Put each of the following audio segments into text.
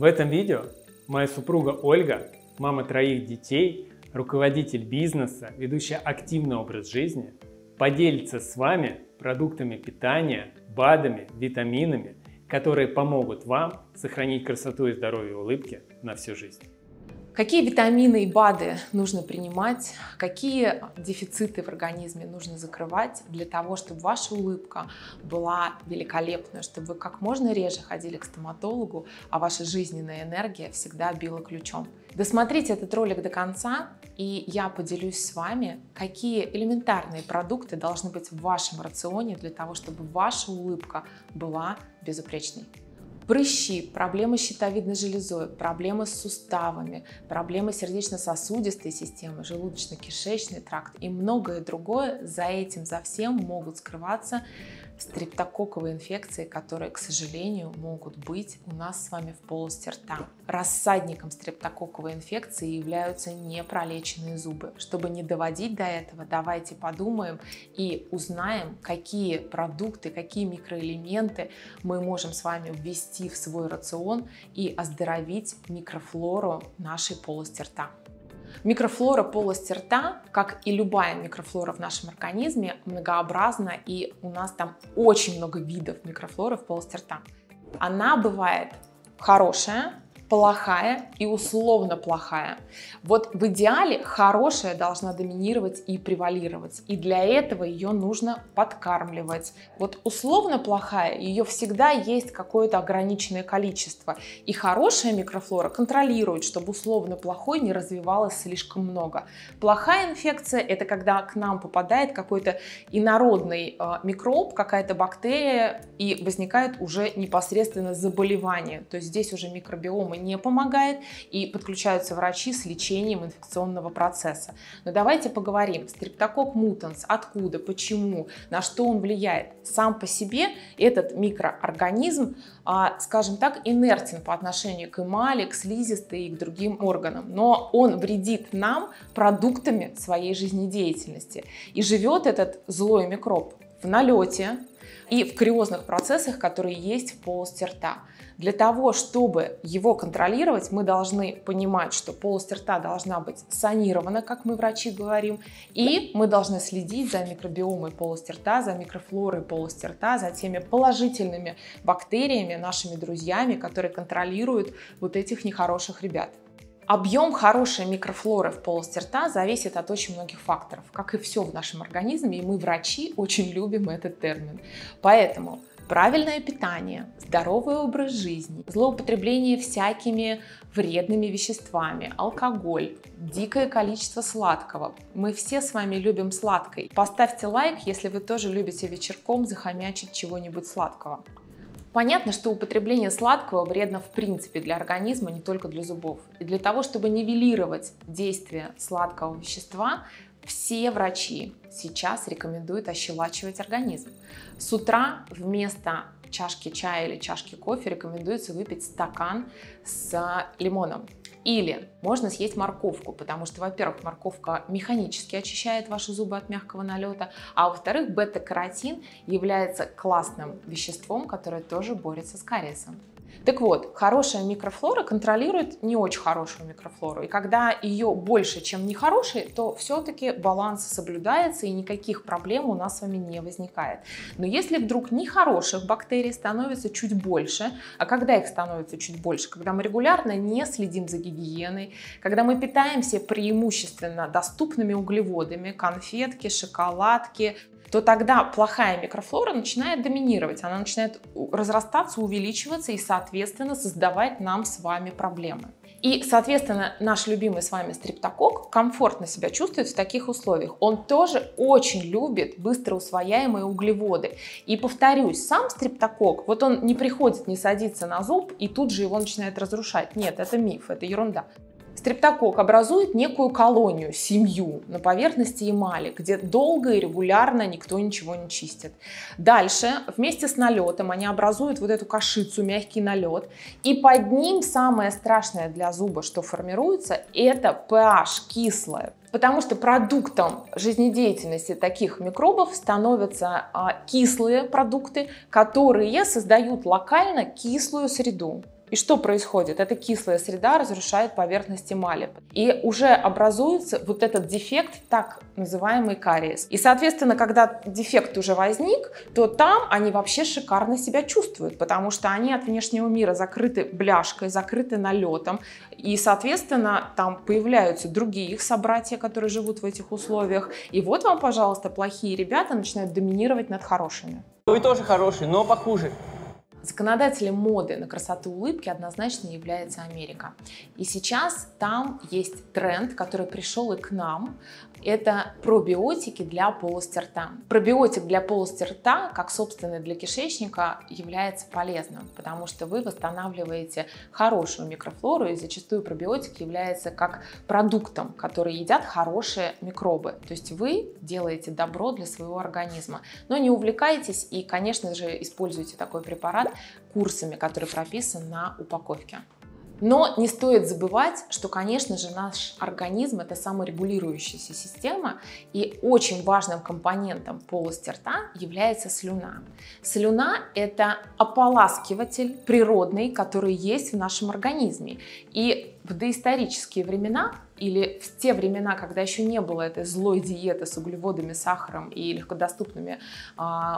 В этом видео моя супруга Ольга, мама 3 детей, руководитель бизнеса, ведущая активный образ жизни, поделится с вами продуктами питания, БАДами, витаминами, которые помогут вам сохранить красоту и здоровье улыбки на всю жизнь. Какие витамины и БАДы нужно принимать, какие дефициты в организме нужно закрывать для того, чтобы ваша улыбка была великолепной, чтобы вы как можно реже ходили к стоматологу, а ваша жизненная энергия всегда била ключом. Досмотрите этот ролик до конца, и я поделюсь с вами, какие элементарные продукты должны быть в вашем рационе для того, чтобы ваша улыбка была безупречной. Прыщи, проблемы с щитовидной железой, проблемы с суставами, проблемы сердечно-сосудистой системы, желудочно-кишечный тракт и многое другое, за этим, за всем могут скрываться стрептококковые инфекции, которые, к сожалению, могут быть у нас с вами в полости рта. Рассадником стрептококковой инфекции являются непролеченные зубы. Чтобы не доводить до этого, давайте подумаем и узнаем, какие продукты, какие микроэлементы мы можем с вами ввести в свой рацион и оздоровить микрофлору нашей полости рта. Микрофлора полости рта, как и любая микрофлора в нашем организме, многообразна, и у нас там очень много видов микрофлоры в полости рта. Она бывает хорошая, плохая и условно плохая. Вот в идеале хорошая должна доминировать и превалировать, и для этого ее нужно подкармливать. Вот условно плохая, ее всегда есть какое-то ограниченное количество, и хорошая микрофлора контролирует, чтобы условно плохой не развивалось слишком много. Плохая инфекция – это когда к нам попадает какой-то инородный микроб, какая-то бактерия, и возникает уже непосредственно заболевание, то есть здесь уже микробиома не помогает, и подключаются врачи с лечением инфекционного процесса. Но давайте поговорим, стрептококк мутанс, откуда, почему, на что он влияет. Сам по себе этот микроорганизм, скажем так, инертен по отношению к эмали, к слизистой и к другим органам, но он вредит нам продуктами своей жизнедеятельности. И живет этот злой микроб в налете и в кариозных процессах, которые есть в полости рта. Для того, чтобы его контролировать, мы должны понимать, что полость рта должна быть санирована, как мы врачи говорим, и мы должны следить за микробиомой полости рта, за микрофлорой полости рта, за теми положительными бактериями, нашими друзьями, которые контролируют вот этих нехороших ребят. Объем хорошей микрофлоры в полости рта зависит от очень многих факторов, как и все в нашем организме, и мы, врачи, очень любим этот термин. Поэтому правильное питание, здоровый образ жизни, злоупотребление всякими вредными веществами, алкоголь, дикое количество сладкого. Мы все с вами любим сладкое. Поставьте лайк, если вы тоже любите вечерком захомячить чего-нибудь сладкого. Понятно, что употребление сладкого вредно в принципе для организма, не только для зубов. И для того, чтобы нивелировать действие сладкого вещества, все врачи сейчас рекомендуют ощелачивать организм. С утра вместо чашки чая или чашки кофе рекомендуется выпить стакан с лимоном. Или можно съесть морковку, потому что, во-первых, морковка механически очищает ваши зубы от мягкого налета, а во-вторых, бета-каротин является классным веществом, которое тоже борется с кариесом. Так вот, хорошая микрофлора контролирует не очень хорошую микрофлору, и когда ее больше, чем нехорошей, то все-таки баланс соблюдается, и никаких проблем у нас с вами не возникает. Но если вдруг нехороших бактерий становится чуть больше, а когда их становится чуть больше, когда мы регулярно не следим за гигиеной, когда мы питаемся преимущественно доступными углеводами, конфетки, шоколадки, то тогда плохая микрофлора начинает доминировать, она начинает разрастаться, увеличиваться и, соответственно, создавать нам с вами проблемы. И, соответственно, наш любимый с вами стрептококк комфортно себя чувствует в таких условиях. Он тоже очень любит быстро усвояемые углеводы. И, повторюсь, сам стрептококк, вот он не приходит, не садится на зуб и тут же его начинает разрушать. Нет, это миф, это ерунда. Стрептококк образует некую колонию, семью на поверхности эмали, где долго и регулярно никто ничего не чистит. Дальше вместе с налетом они образуют вот эту кашицу, мягкий налет. И под ним самое страшное для зуба, что формируется, это pH кислое. Потому что продуктом жизнедеятельности таких микробов становятся кислые продукты, которые создают локально кислую среду. И что происходит? Эта кислая среда разрушает поверхность эмали. И уже образуется вот этот дефект, так называемый кариес. И, соответственно, когда дефект уже возник, то там они вообще шикарно себя чувствуют, потому что они от внешнего мира закрыты бляшкой, закрыты налетом. И, соответственно, там появляются другие их собратья, которые живут в этих условиях. И вот вам, пожалуйста, плохие ребята начинают доминировать над хорошими. Вы тоже хорошие, но похуже. Законодателем моды на красоту улыбки однозначно является Америка. И сейчас там есть тренд, который пришел и к нам. Это пробиотики для полости рта. Пробиотик для полости рта, как собственный для кишечника, является полезным, потому что вы восстанавливаете хорошую микрофлору, и зачастую пробиотик является как продуктом, который едят хорошие микробы. То есть вы делаете добро для своего организма. Но не увлекайтесь и, конечно же, используйте такой препарат курсами, который прописан на упаковке. Но не стоит забывать, что, конечно же, наш организм – это саморегулирующаяся система, и очень важным компонентом полости рта является слюна. Слюна – это ополаскиватель природный, который есть в нашем организме. И в доисторические времена, или в те времена, когда еще не было этой злой диеты с углеводами, сахаром и легкодоступными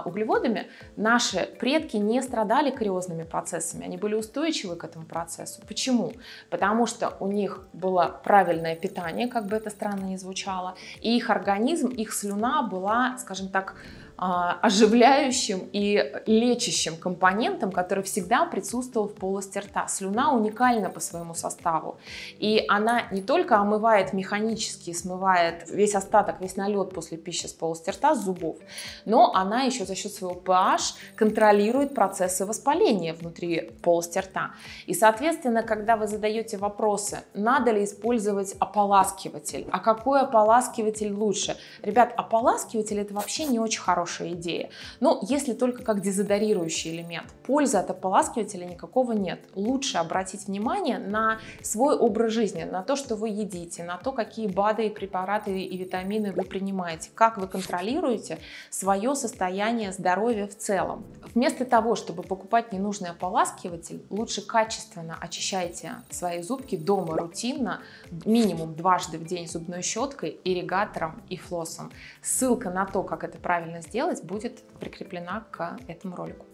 углеводами, наши предки не страдали кариозными процессами, они были устойчивы к этому процессу. Почему? Потому что у них было правильное питание, как бы это странно ни звучало, и их организм, их слюна была, скажем так, оживляющим и лечащим компонентом, который всегда присутствовал в полости рта. Слюна уникальна по своему составу. И она не только омывает механически, смывает весь остаток, весь налет после пищи с полости рта, с зубов, но она еще за счет своего pH контролирует процессы воспаления внутри полости рта. И, соответственно, когда вы задаете вопросы, надо ли использовать ополаскиватель, а какой ополаскиватель лучше? Ребят, ополаскиватель – это вообще не очень хороший идея. Но если только как дезодорирующий элемент, пользы от ополаскивателя никакого нет. Лучше обратить внимание на свой образ жизни, на то, что вы едите, на то, какие БАДы и препараты и витамины вы принимаете, как вы контролируете свое состояние здоровья в целом. Вместо того, чтобы покупать ненужный ополаскиватель, лучше качественно очищайте свои зубки дома рутинно, минимум дважды в день зубной щеткой, ирригатором и флоссом. Ссылка на то, как это правильно сделать, будет прикреплена к этому ролику.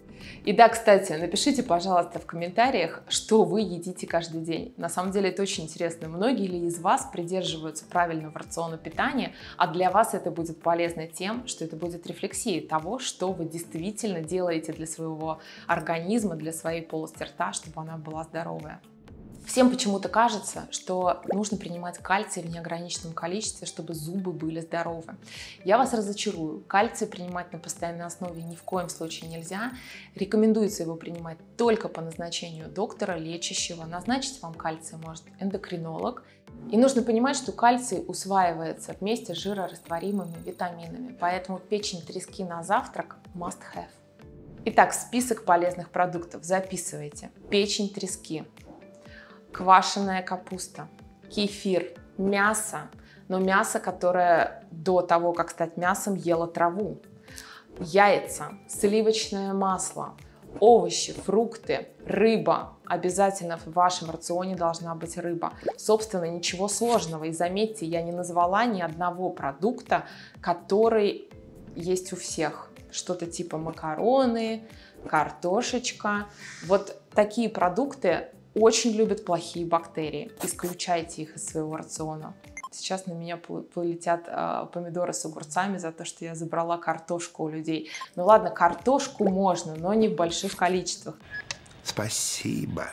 И да, кстати, напишите, пожалуйста, в комментариях, что вы едите каждый день. На самом деле это очень интересно. Многие ли из вас придерживаются правильного рациона питания, а для вас это будет полезно тем, что это будет рефлексией того, что вы действительно делаете для своего организма, для своей полости рта, чтобы она была здоровая. Всем почему-то кажется, что нужно принимать кальций в неограниченном количестве, чтобы зубы были здоровы. Я вас разочарую. Кальций принимать на постоянной основе ни в коем случае нельзя. Рекомендуется его принимать только по назначению доктора, лечащего. Назначить вам кальций может эндокринолог. И нужно понимать, что кальций усваивается вместе с жирорастворимыми витаминами. Поэтому печень трески на завтрак must have. Итак, список полезных продуктов. Записывайте. Печень трески. Квашеная капуста, кефир, мясо, но мясо, которое до того, как стать мясом, ело траву, яйца, сливочное масло, овощи, фрукты, рыба. Обязательно в вашем рационе должна быть рыба. Собственно, ничего сложного. И заметьте, я не назвала ни одного продукта, который есть у всех. Что-то типа макароны, картошечка. Вот такие продукты очень любят плохие бактерии. Исключайте их из своего рациона. Сейчас на меня полетят помидоры с огурцами за то, что я забрала картошку у людей. Ну ладно, картошку можно, но не в больших количествах. Спасибо.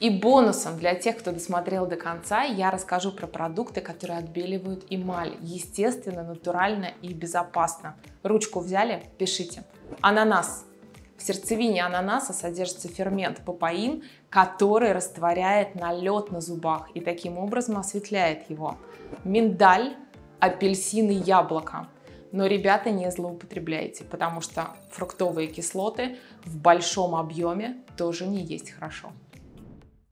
И бонусом для тех, кто досмотрел до конца, я расскажу про продукты, которые отбеливают эмаль. Естественно, натурально и безопасно. Ручку взяли? Пишите. Ананас. В сердцевине ананаса содержится фермент папаин, который растворяет налет на зубах и таким образом осветляет его. Миндаль, апельсин и яблоко. Но, ребята, не злоупотребляйте, потому что фруктовые кислоты в большом объеме тоже не есть хорошо.